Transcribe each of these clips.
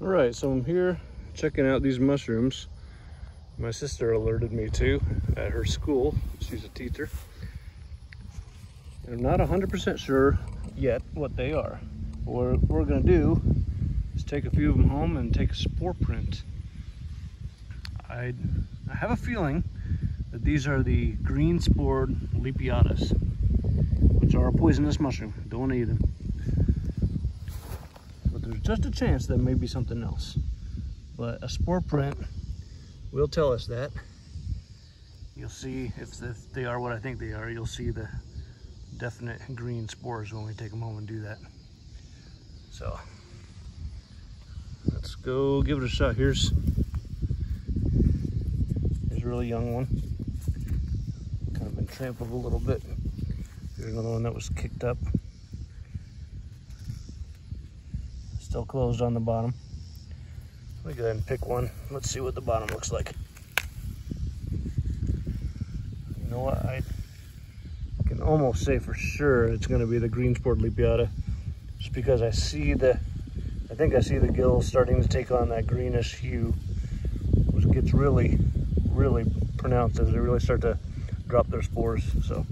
All right, so I'm here checking out these mushrooms. My sister alerted me to at her school. She's a teacher. And I'm not 100% sure yet what they are. What we're gonna do is take a few of them home and take a spore print. I have a feeling that these are the green-spored lepiotas, which are a poisonous mushroom. Don't wanna eat them. But there's just a chance that may be something else. But a spore print will tell us that. You'll see if they are what I think they are. You'll see the definite green spores when we take them home and do that. So let's go give it a shot. Here's a really young one. Kind of been trampled a little bit. Here's another one that was kicked up. Still closed on the bottom. Let me go ahead and pick one. Let's see what the bottom looks like. You know what? I can almost say for sure it's going to be the green-spored lepiota, just because I think I see the gills starting to take on that greenish hue, which gets really, really pronounced as they really start to drop their spores. So,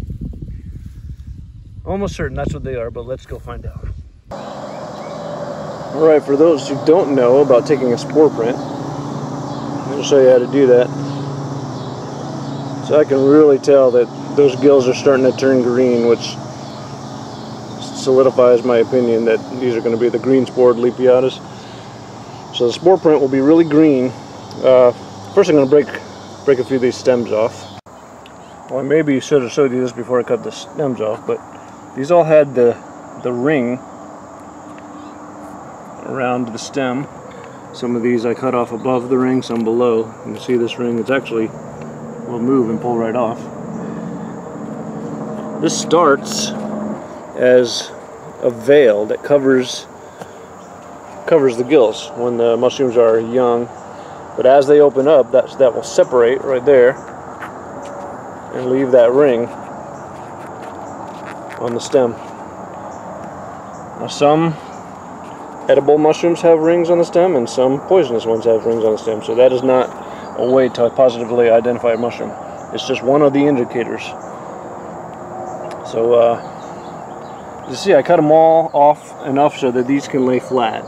almost certain that's what they are, but let's go find out. All right, for those who don't know about taking a spore print, I'm going to show you how to do that. So I can really tell that those gills are starting to turn green, which solidifies my opinion that these are going to be the green-spored lepiotas. So the spore print will be really green. First I'm going to break a few of these stems off. Well, I maybe should have showed you this before I cut the stems off, but these all had the ring around the stem. Some of these I cut off above the ring, some below. You can see this ring, it's actually will move and pull right off. This starts as a veil that covers the gills when the mushrooms are young, but as they open up, that will separate right there and leave that ring on the stem. Now some edible mushrooms have rings on the stem, and some poisonous ones have rings on the stem, so that is not a way to positively identify a mushroom. It's just one of the indicators. So, you see, I cut them all off enough so that these can lay flat.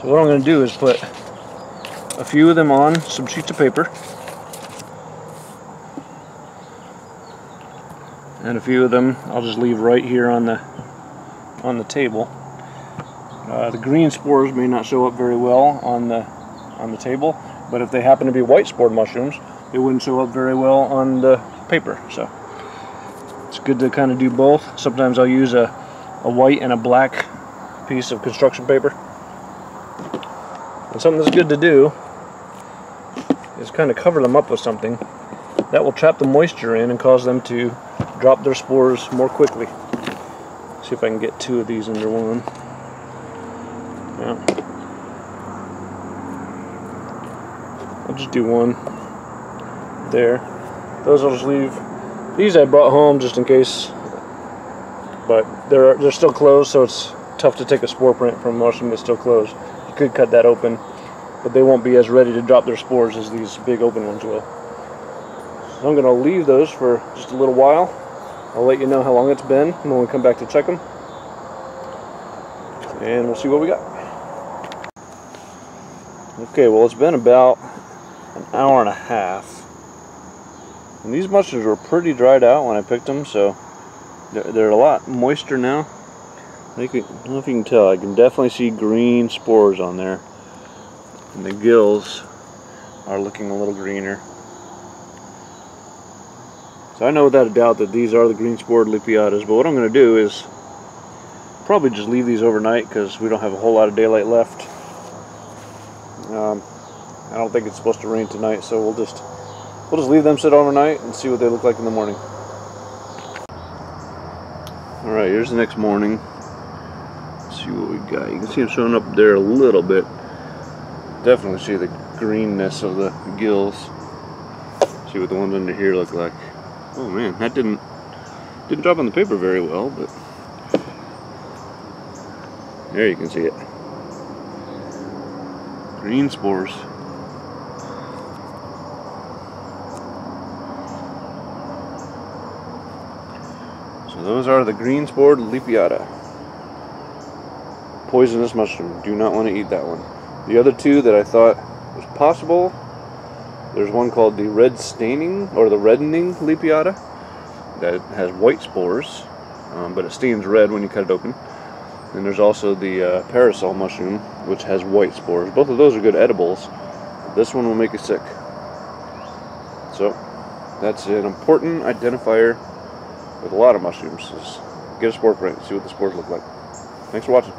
So what I'm going to do is put a few of them on some sheets of paper, and a few of them I'll just leave right here on the table. The green spores may not show up very well on the table, but if they happen to be white spored mushrooms, they wouldn't show up very well on the paper. So it's good to kind of do both. Sometimes I'll use a white and a black piece of construction paper. And something that's good to do is kind of cover them up with something that will trap the moisture in and cause them to drop their spores more quickly. See if I can get two of these under one. Yeah. I'll just do one there. Those I'll just leave. These I brought home just in case, but they're still closed, so it's tough to take a spore print from a mushroom that's still closed. You could cut that open, but they won't be as ready to drop their spores as these big open ones will. So I'm going to leave those for just a little while. I'll let you know how long it's been when we come back to check them, and we'll see what we got. Okay, well, it's been about an hour and a half, and these mushrooms were pretty dried out when I picked them, so they're a lot moister now. I don't know if you can tell, I can definitely see green spores on there, and the gills are looking a little greener. So I know without a doubt that these are the green-spored lepiotas, but what I'm going to do is probably just leave these overnight because we don't have a whole lot of daylight left. I don't think it's supposed to rain tonight, so we'll just leave them sit overnight and see what they look like in the morning. All right, here's the next morning. Let's see what we got. You can see them showing up there a little bit. Definitely see the greenness of the gills. See what the ones under here look like. Oh man, that didn't drop on the paper very well, but There you can see it. Green spores. So those are the Green-Spored Lepiota. Poisonous mushroom. Do not want to eat that one. The other two that I thought was possible, there's one called the Red Staining, or the Reddening Lepiota, that has white spores, but it stains red when you cut it open. And there's also the Parasol Mushroom, which has white spores. Both of those are good edibles. This one will make you sick. So, that's an important identifier with a lot of mushrooms. Just get a spore print, see what the spores look like. Thanks for watching.